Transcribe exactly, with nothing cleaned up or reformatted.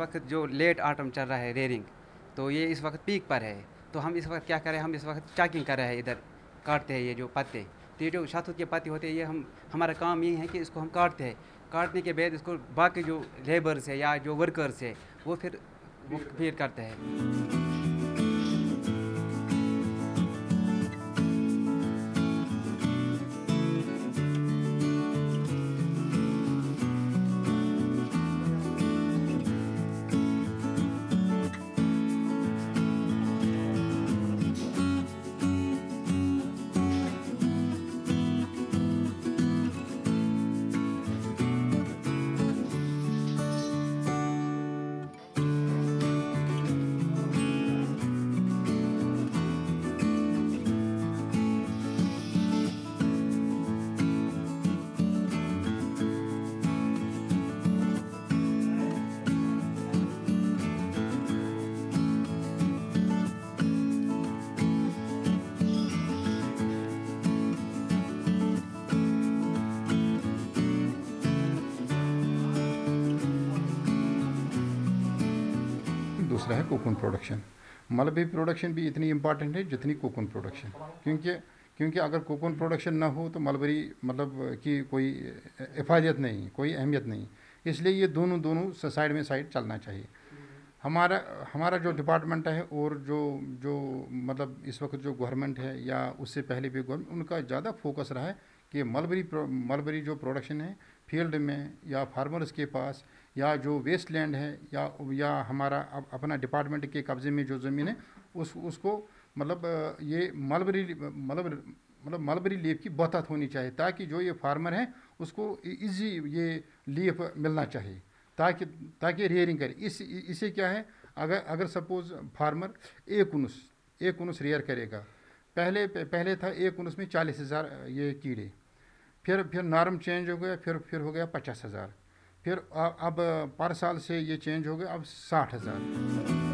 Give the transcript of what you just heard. वक्त जो late atom चल रहा है रेयरिंग, तो ये इस वक्त पीक पर है। तो हम इस वक्त क्या करें, हम इस वक्त चाकिंग कर रहे हैं, इधर काटते हैं ये जो पत्ते, तो ये जो शहतूत के पत्ते होते हैं ये हम हमारा काम ये है कि इसको हम काटते हैं। काटने के बाद इसको बाकी जो लेबर्स है या जो वर्कर्स है वो फिर वो फिर करते हैं। दूसरा है कोकून प्रोडक्शन। मलबे प्रोडक्शन भी इतनी इम्पॉर्टेंट है जितनी कोकून प्रोडक्शन, क्योंकि क्योंकि अगर कोकून प्रोडक्शन ना हो तो मलबरी मतलब कि कोई हिफाजत नहीं, कोई अहमियत नहीं। इसलिए ये दोनों दोनों साइड में साइड चलना चाहिए। हमारा हमारा जो डिपार्टमेंट है और जो जो मतलब इस वक्त जो गवर्नमेंट है या उससे पहले भी गवर्नमेंट, उनका ज़्यादा फोकस रहा है कि मलबरी मलबरी जो प्रोडक्शन है फील्ड में या फार्मर्स के पास या जो वेस्ट लैंड है या या हमारा अपना डिपार्टमेंट के कब्ज़े में जो ज़मीन है उस उसको मतलब ये मलबरी मतलब मतलब मलबरी लीफ की बहतात होनी चाहिए, ताकि जो ये फार्मर हैं उसको इजी ये लीफ मिलना चाहिए, ताकि ताकि रेयरिंग करे। इस इसे क्या है, अगर अगर सपोज़ फार्मर एक उनस एक उनस रेयर करेगा, पहले पहले था एक उनस में चालीस हज़ार ये कीड़े, फिर फिर नॉर्म चेंज हो गया, फिर फिर हो गया पचास हज़ार, फिर अब पर साल से ये चेंज हो गया, अब साठ हज़ार।